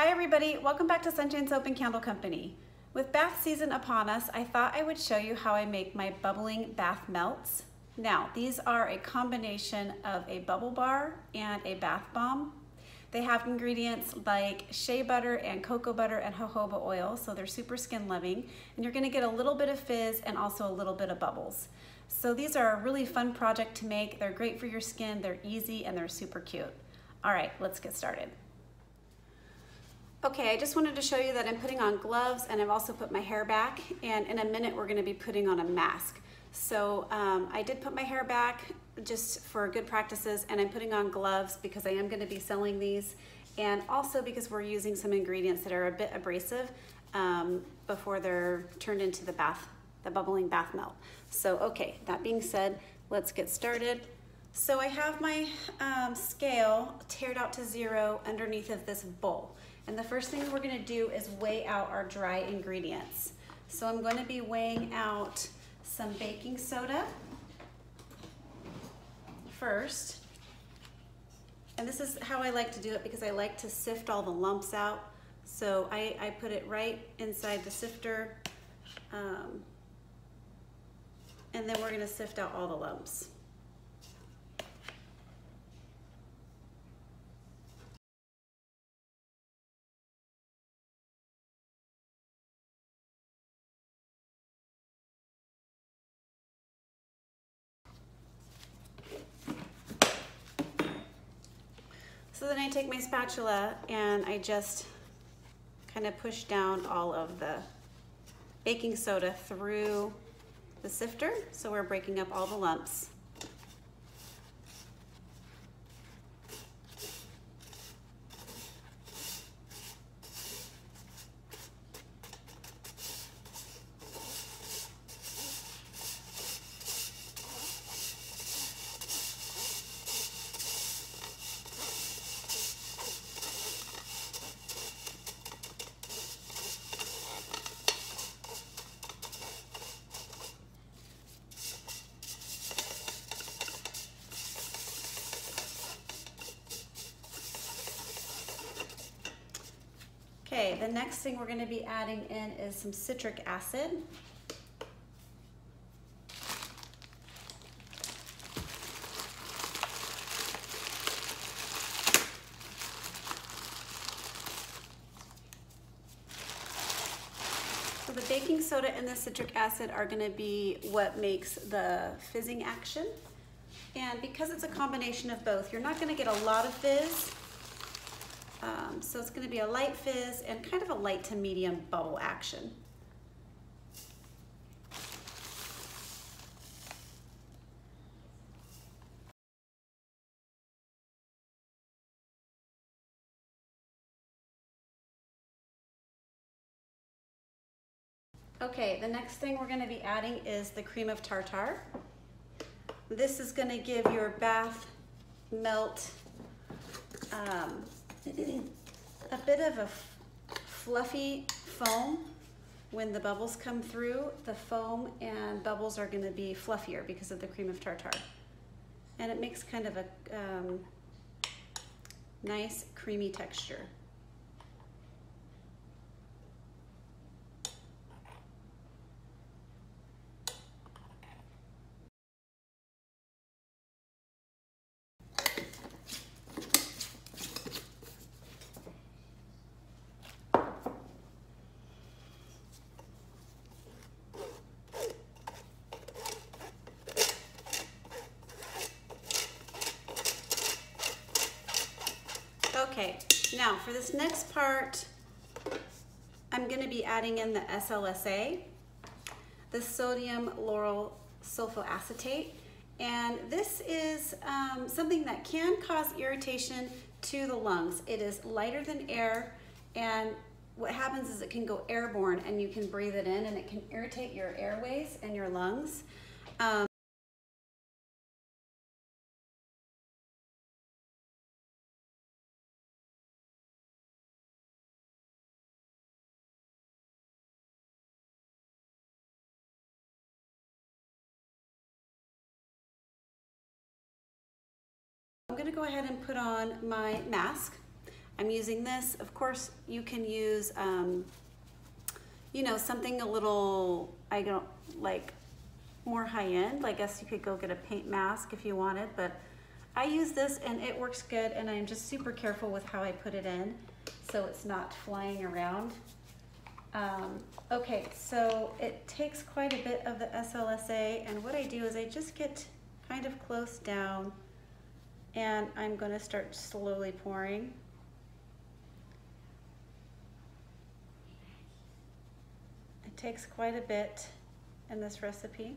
Hi everybody, welcome back to Sunshine Soap and Candle Company. With bath season upon us, I thought I would show you how I make my bubbling bath melts. Now, these are a combination of a bubble bar and a bath bomb. They have ingredients like shea butter and cocoa butter and jojoba oil, so they're super skin loving. And you're gonna get a little bit of fizz and also a little bit of bubbles. So these are a really fun project to make. They're great for your skin, they're easy, and they're super cute. All right, let's get started. Okay, I just wanted to show you that I'm putting on gloves and I've also put my hair back, and in a minute we're gonna be putting on a mask. So I did put my hair back just for good practices, and I'm putting on gloves because I am gonna be selling these, and also because we're using some ingredients that are a bit abrasive before they're turned into the bubbling bath melt. So okay, that being said, let's get started. So I have my scale tiered out to 0 underneath of this bowl. And the first thing we're gonna do is weigh out our dry ingredients. So I'm gonna be weighing out some baking soda first. And this is how I like to do it because I like to sift all the lumps out. So I put it right inside the sifter and then we're gonna sift out all the lumps. So then I take my spatula and I just kind of push down all of the baking soda through the sifter. So we're breaking up all the lumps. Okay, the next thing we're going to be adding in is some citric acid. So the baking soda and the citric acid are going to be what makes the fizzing action. And because it's a combination of both, you're not going to get a lot of fizz. So it's going to be a light fizz and kind of a light to medium bubble action. Okay, the next thing we're going to be adding is the cream of tartar. This is going to give your bath melt a bit of a fluffy foam. When the bubbles come through, the foam and bubbles are going to be fluffier because of the cream of tartar. And it makes kind of a nice creamy texture. Okay, now for this next part, I'm going to be adding in the SLSA, the sodium lauryl sulfoacetate, and this is something that can cause irritation to the lungs. It is lighter than air, and what happens is it can go airborne and you can breathe it in and it can irritate your airways and your lungs. I'm gonna go ahead and put on my mask. I'm using this. Of course, you can use, you know, something a little, I don't like more high end. I guess you could go get a paint mask if you wanted, but I use this and it works good, and I'm just super careful with how I put it in so it's not flying around. Okay, so it takes quite a bit of the SLSA, and what I do is I just get kind of close down and I'm gonna start slowly pouring. It takes quite a bit in this recipe.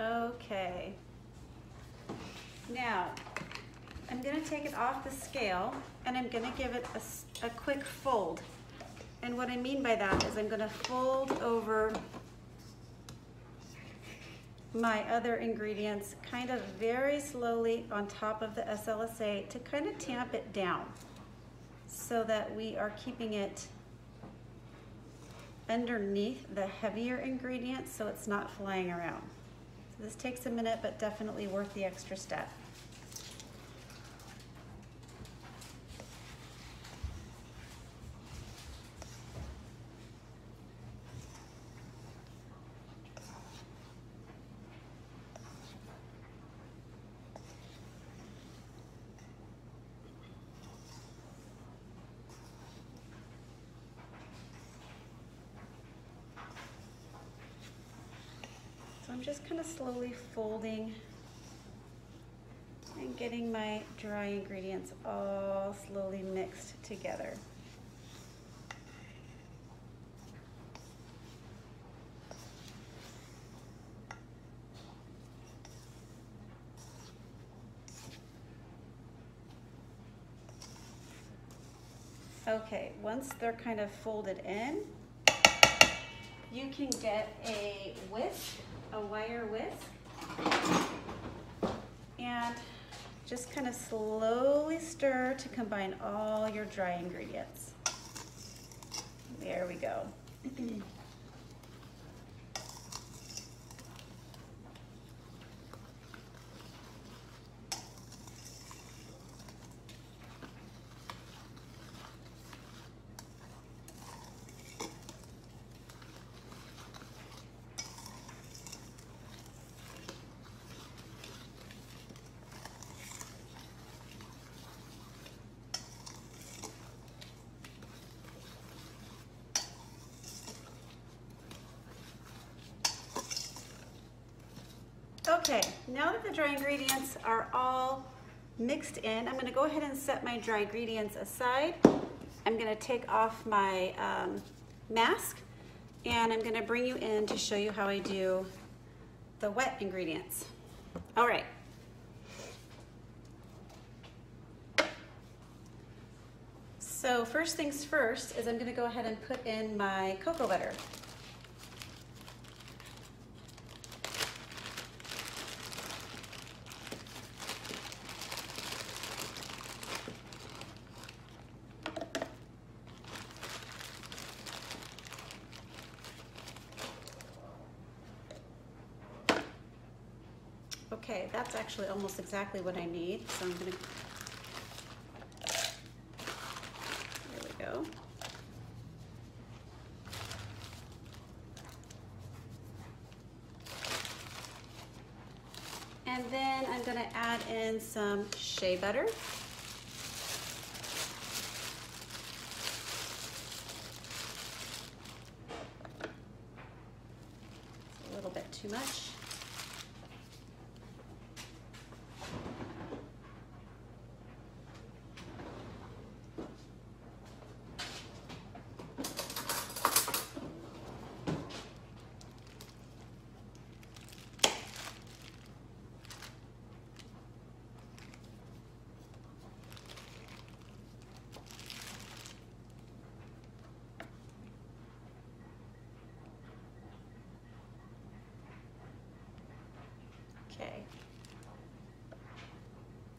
Okay, now I'm going to take it off the scale and I'm going to give it a quick fold. And what I mean by that is I'm going to fold over my other ingredients kind of very slowly on top of the SLSA to kind of tamp it down so that we are keeping it underneath the heavier ingredients so it's not flying around. This takes a minute, but definitely worth the extra step. I'm just kind of slowly folding and getting my dry ingredients all slowly mixed together. Okay, once they're kind of folded in, you can get a whisk, a wire whisk, and just kind of slowly stir to combine all your dry ingredients. There we go. Okay, now that the dry ingredients are all mixed in, I'm going to go ahead and set my dry ingredients aside. I'm going to take off my mask, and I'm going to bring you in to show you how I do the wet ingredients. All right. So first things first is I'm going to go ahead and put in my cocoa butter. Okay, that's actually almost exactly what I need, so I'm gonna, there we go. And then I'm gonna add in some shea butter. It's a little bit too much.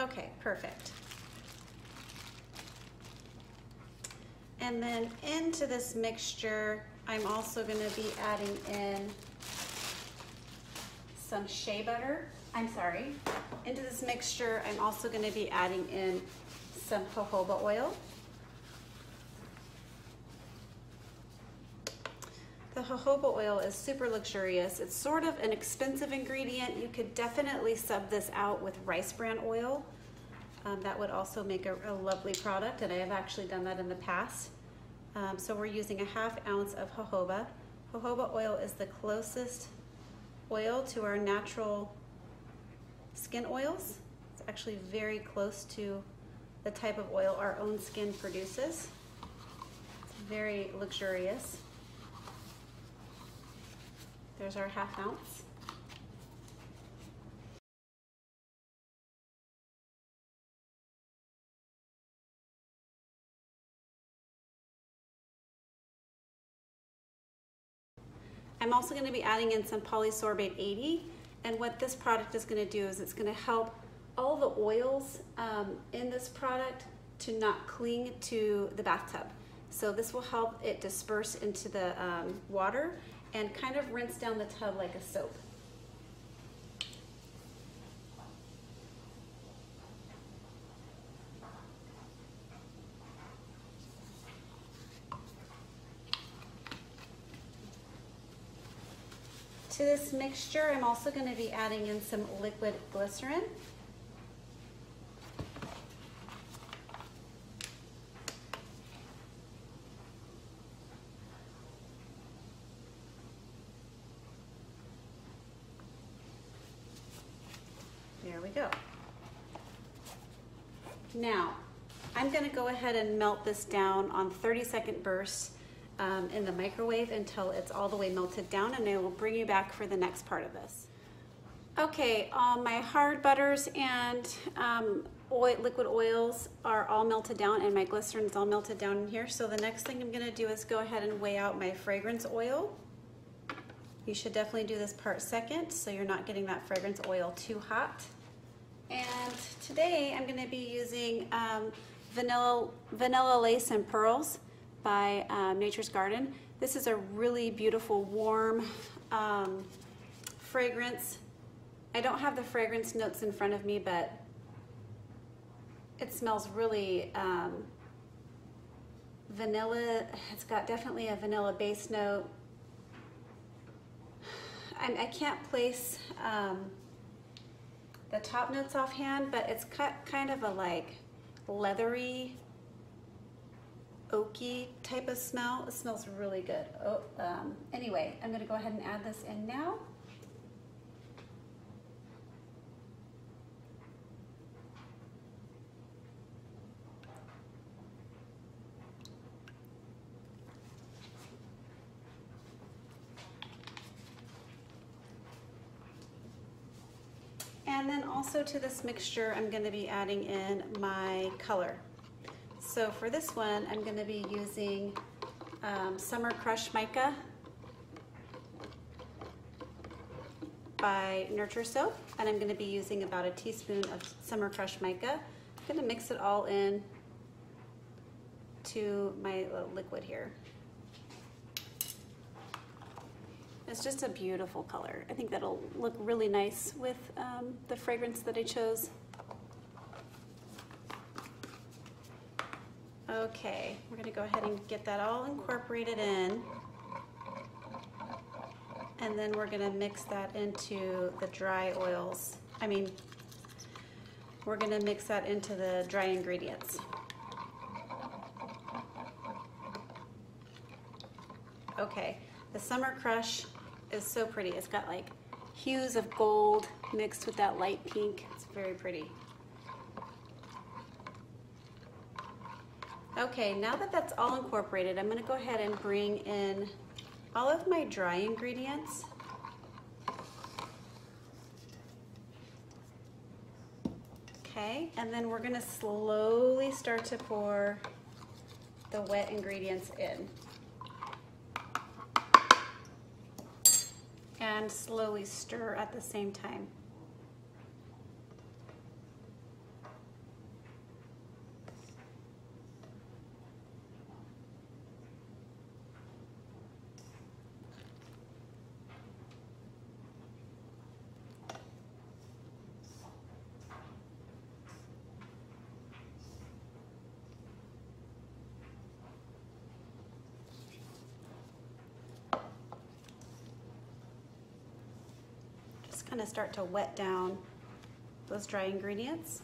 Okay, perfect. And then into this mixture, I'm also going to be adding in some shea butter. I'm sorry. Into this mixture, I'm also going to be adding in some jojoba oil. The jojoba oil is super luxurious. It's sort of an expensive ingredient. You could definitely sub this out with rice bran oil. That would also make a lovely product, and I have actually done that in the past. So we're using a ½ ounce of jojoba. Jojoba oil is the closest oil to our natural skin oils. It's actually very close to the type of oil our own skin produces. It's very luxurious. There's our ½ ounce. I'm also going to be adding in some polysorbate 80, and what this product is going to do is it's going to help all the oils in this product to not cling to the bathtub. So this will help it disperse into the water and kind of rinse down the tub like a soap. To this mixture, I'm also going to be adding in some liquid glycerin. There we go. Now, I'm going to go ahead and melt this down on 30-second bursts in the microwave until it's all the way melted down, and I will bring you back for the next part of this. Okay, all my hard butters and liquid oils are all melted down, and my glycerin's all melted down in here. So the next thing I'm gonna do is go ahead and weigh out my fragrance oil. You should definitely do this part second so you're not getting that fragrance oil too hot. And today I'm gonna be using Vanilla Lace and Pearls by Nature's Garden. This is a really beautiful, warm fragrance. I don't have the fragrance notes in front of me, but it smells really vanilla. It's got definitely a vanilla base note. I can't place the top notes offhand, but it's kind of a like leathery, oaky type of smell. It smells really good. Oh, anyway, I'm going to go ahead and add this in now. And then also to this mixture, I'm going to be adding in my color. So for this one, I'm going to be using Summer Crush Mica by Nurture Soap, and I'm going to be using about a teaspoon of Summer Crush Mica. I'm going to mix it all in to my liquid here. It's just a beautiful color. I think that'll look really nice with the fragrance that I chose. Okay, we're going to go ahead and get that all incorporated in, and then we're going to mix that into the dry oils. We're going to mix that into the dry ingredients. Okay, the Summer Crush is so pretty. It's got like hues of gold mixed with that light pink. It's very pretty. Okay, now that that's all incorporated, I'm going to go ahead and bring in all of my dry ingredients. Okay, and then we're going to slowly start to pour the wet ingredients in. And slowly stir at the same time. just kind of start to wet down those dry ingredients.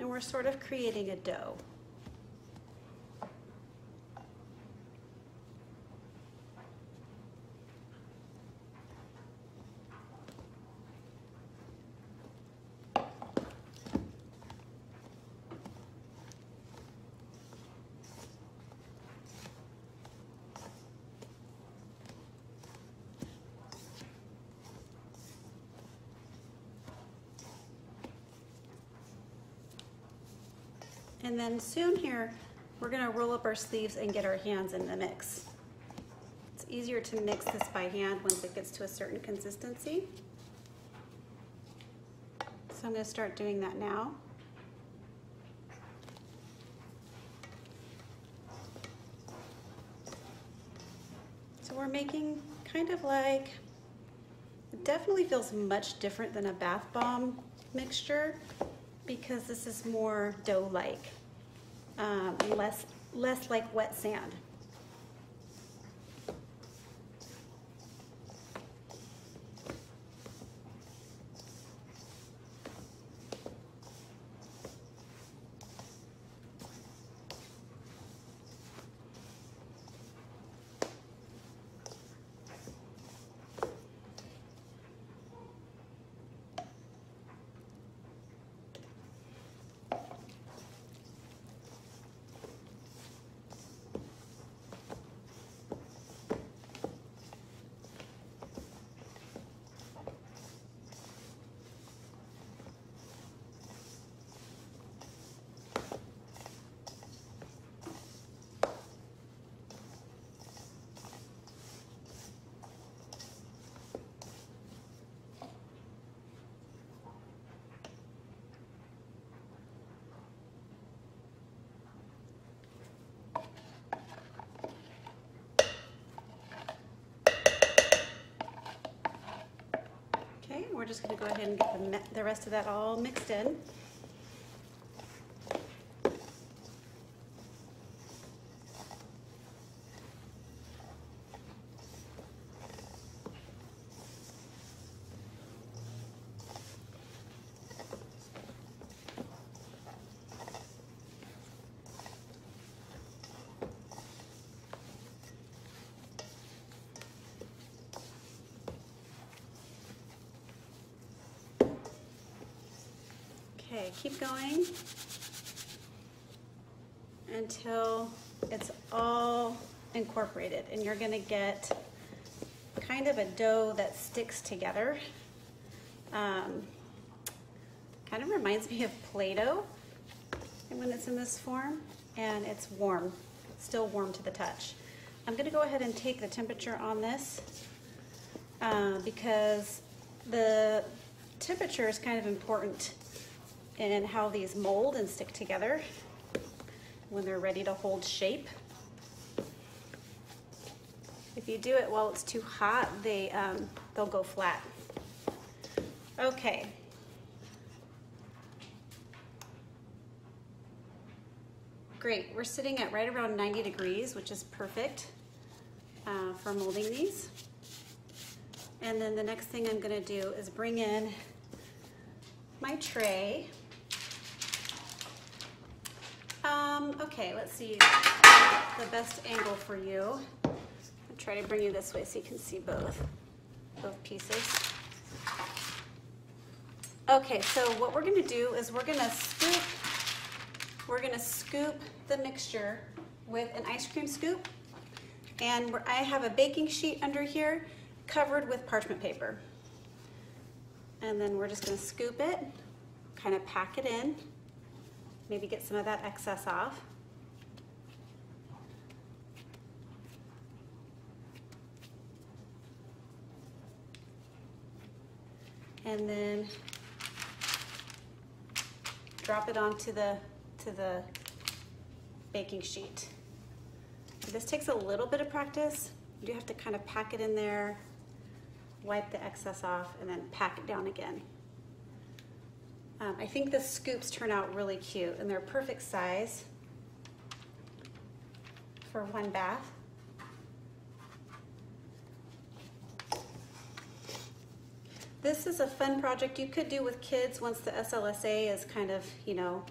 And we're sort of creating a dough. And then soon here, we're gonna roll up our sleeves and get our hands in the mix. It's easier to mix this by hand once it gets to a certain consistency. So I'm gonna start doing that now. So we're making kind of like, it definitely feels much different than a bath bomb mixture, because this is more dough-like, less like wet sand. We're just going to go ahead and get the rest of that all mixed in. Okay, keep going until it's all incorporated and you're gonna get kind of a dough that sticks together. Kind of reminds me of Play-Doh when it's in this form, and it's warm, still warm to the touch. I'm gonna go ahead and take the temperature on this because the temperature is kind of important and how these mold and stick together when they're ready to hold shape. If you do it while it's too hot, they'll go flat. Okay. Great, we're sitting at right around 90 degrees, which is perfect for molding these. And then the next thing I'm gonna do is bring in my tray. Okay, let's see the best angle for you. I'll try to bring you this way so you can see both pieces. Okay, so what we're gonna do is we're gonna scoop the mixture with an ice cream scoop, and I have a baking sheet under here covered with parchment paper. And then we're just gonna scoop it, kind of pack it in, maybe get some of that excess off. And then drop it onto the to the baking sheet. This takes a little bit of practice. You do have to kind of pack it in there, wipe the excess off, and then pack it down again. I think the scoops turn out really cute, and they're perfect size for one bath. This is a fun project you could do with kids once the SLSA is kind of, you know,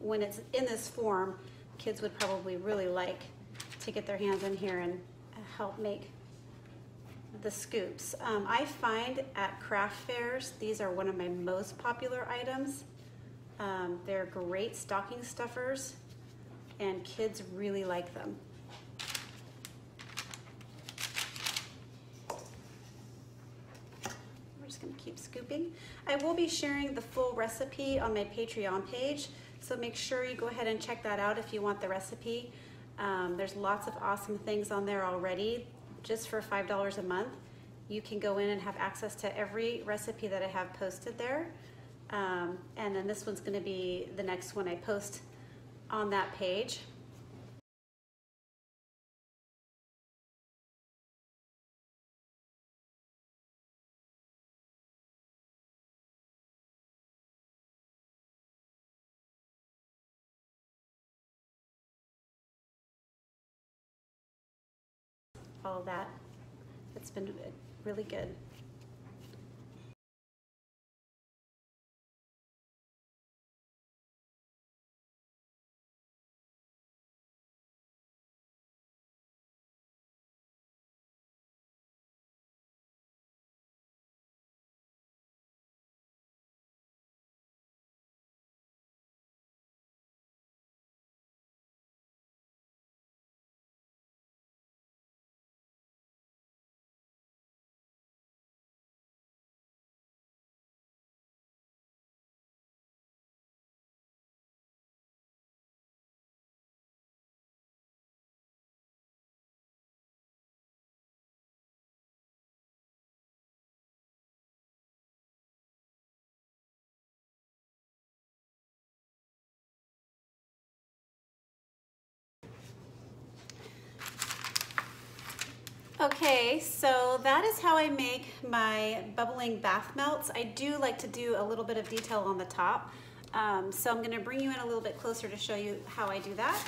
when it's in this form, kids would probably really like to get their hands in here and help make the scoops. I find at craft fairs, these are one of my most popular items. They're great stocking stuffers and kids really like them. Keep scooping. I will be sharing the full recipe on my Patreon page, so make sure you go ahead and check that out if you want the recipe. There's lots of awesome things on there already. Just for $5 a month, you can go in and have access to every recipe that I have posted there. And then this one's going to be the next one I post on that page. All that. It's been really good. Okay, so that is how I make my bubbling bath melts. I do like to do a little bit of detail on the top. So I'm gonna bring you in a little bit closer to show you how I do that.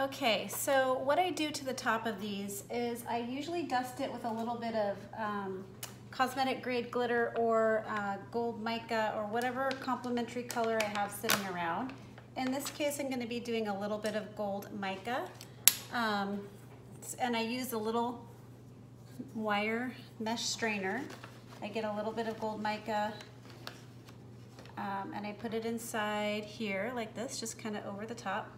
Okay, so what I do to the top of these is I usually dust it with a little bit of cosmetic grade glitter or gold mica or whatever complementary color I have sitting around. In this case, I'm going to be doing a little bit of gold mica, and I use a little wire mesh strainer. I get a little bit of gold mica, and I put it inside here like this, just kind of over the top.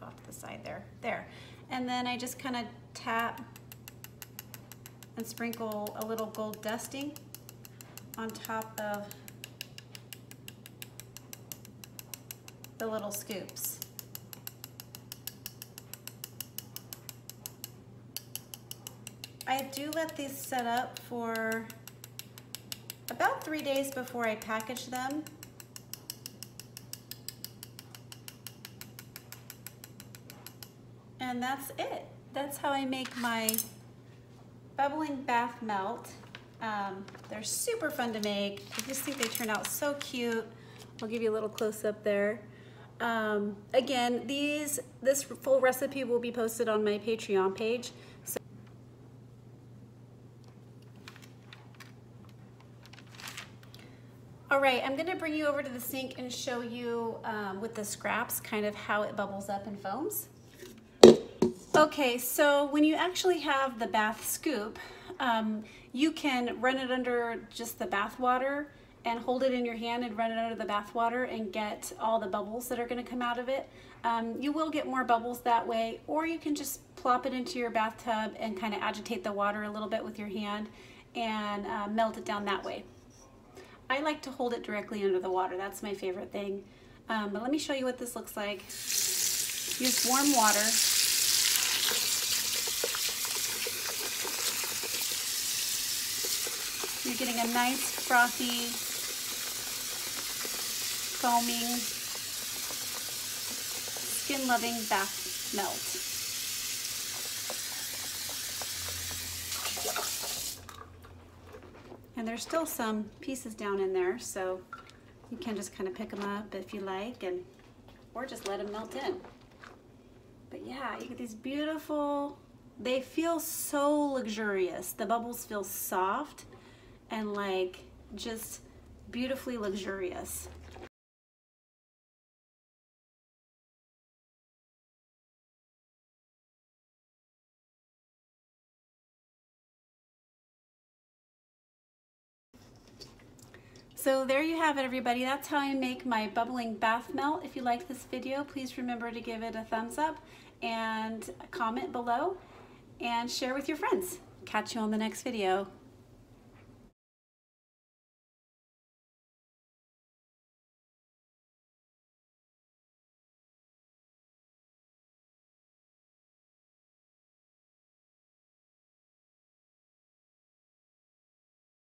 Go off to the side there, there. And then I just kind of tap and sprinkle a little gold dusting on top of the little scoops. I do let these set up for about 3 days before I package them. And that's it. That's how I make my bubbling bath melt. They're super fun to make. I just think they turn out so cute. I'll give you a little close up there. Again, this full recipe will be posted on my Patreon page. So all right, I'm gonna bring you over to the sink and show you with the scraps kind of how it bubbles up and foams. Okay, so when you actually have the bath scoop, you can run it under just the bath water and hold it in your hand and run it under the bath water and get all the bubbles that are gonna come out of it. You will get more bubbles that way, or you can just plop it into your bathtub and kind of agitate the water a little bit with your hand and melt it down that way. I like to hold it directly under the water. That's my favorite thing. But let me show you what this looks like. Use warm water. You're getting a nice frothy foaming skin loving bath melt. And there's still some pieces down in there, so you can just kind of pick them up if you like, and or just let them melt in. But yeah, you get these beautiful, they feel so luxurious. The bubbles feel soft and like just beautifully luxurious. So there you have it, everybody. That's how I make my bubbling bath melt. If you like this video, please remember to give it a thumbs up and comment below and share with your friends. Catch you on the next video.